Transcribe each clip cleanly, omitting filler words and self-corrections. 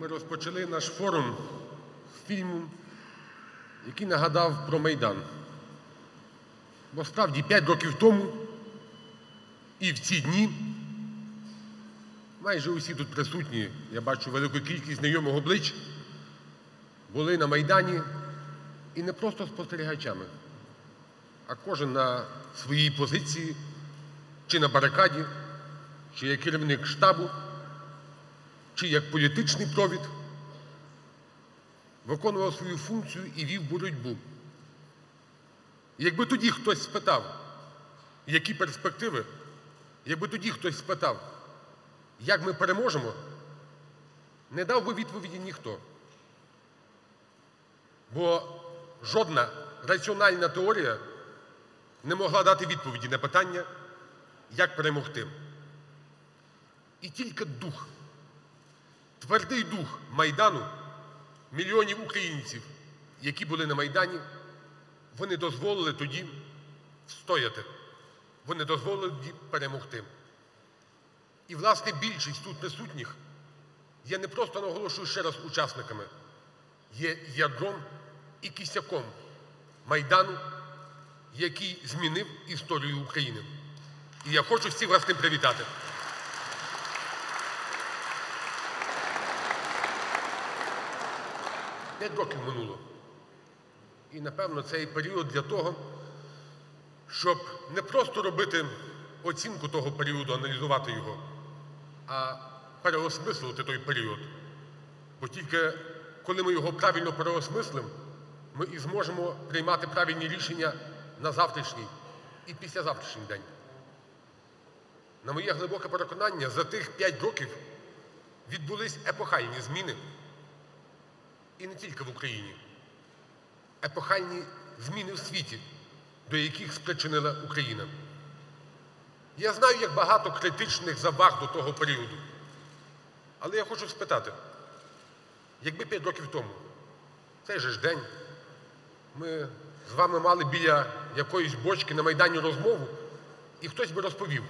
Ми розпочали наш форум з фільму, який нагадав про Майдан. Бо справді 5 років тому і в ці дні майже усі тут присутні, я бачу велику кількість знайомих облич, були на Майдані і не просто спостерігачами, а кожен на своїй позиції, чи на барикаді, чи як керівник штабу, чи як політичний провід, виконував свою функцію і вів боротьбу. Якби тоді хтось спитав, які перспективи, якби тоді хтось спитав, як ми переможемо, не дав би відповіді ніхто. Бо жодна раціональна теорія не могла дати відповіді на питання, як перемогти. І тільки дух, твердий дух Майдану, мільйонів українців, які були на Майдані, вони дозволили тоді встояти, вони дозволили тоді перемогти. І, власне, більшість тут присутніх є не просто, наголошую ще раз, учасниками, є ядром і кістяком Майдану, який змінив історію України. І я хочу всіх вас з тим привітати. Де 5 років минуло. І, напевно, цей період для того, щоб не просто робити оцінку того періоду, аналізувати його, а переосмислити той період. Бо тільки коли ми його правильно переосмислимо, ми і зможемо приймати правильні рішення на завтрашній і післязавтрашній день. На моє глибоке переконання, за тих 5 років відбулись епохальні зміни, і не тільки в Україні. Епохальні зміни в світі, до яких спричинила Україна. Я знаю, як багато критичних заваг до того періоду. Але я хочу спитати, якби 5 років тому, цей же ж день, ми з вами мали біля якоїсь бочки на Майдані розмову, і хтось би розповів,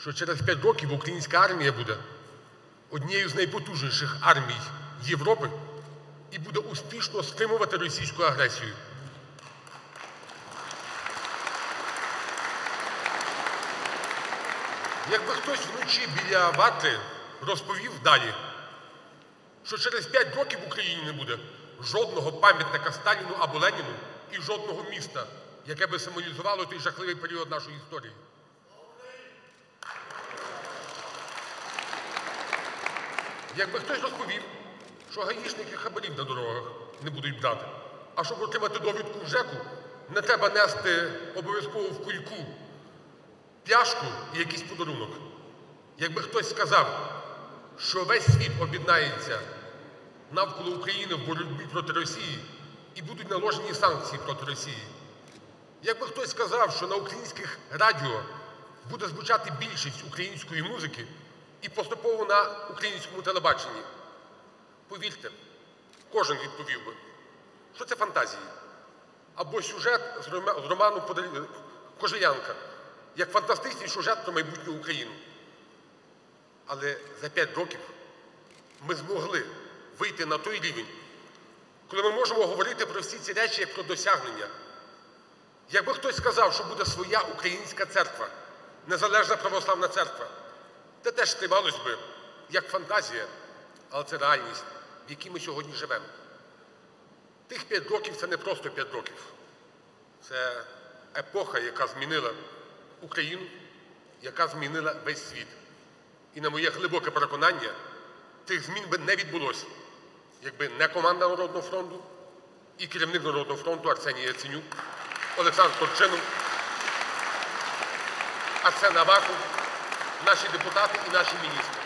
що через 5 років українська армія буде однією з найпотужніших армій Європи і буде успішно стримувати російську агресію. Якби хтось вночі біля вати розповів далі, що через 5 років в Україні не буде жодного пам'ятника Сталіну або Леніну і жодного міста, яке би символізувало той жахливий період нашої історії. Якби хтось розповів, що гаїшників хабарів на дорогах не будуть брати, а щоб отримати довідку в ЖЕКу, не треба нести обов'язково в кульку пляшку і якийсь подарунок. Якби хтось сказав, що весь світ об'єднається навколо України в боротьбі проти Росії і будуть наложені санкції проти Росії. Якби хтось сказав, що на українських радіо буде звучати більшість української музики і поступово на українському телебаченні. Повірте, кожен відповів би, що це фантазії. Або сюжет з роману Кожелянка, як фантастичний сюжет про майбутню Україну. Але за 5 років ми змогли вийти на той рівень, коли ми можемо говорити про всі ці речі як про досягнення. Якби хтось сказав, що буде своя українська церква, незалежна православна церква, це теж сприймалось би як фантазія, але це реальність, в якій ми сьогодні живемо. Тих 5 років – це не просто 5 років. Це епоха, яка змінила Україну, яка змінила весь світ. І на моє глибоке переконання, тих змін би не відбулося, якби не команда Народного фронту і керівник Народного фронту Арсеній Яценюк, Олександр Турчинов, Арсен Аваков, наші депутати і наші міністри.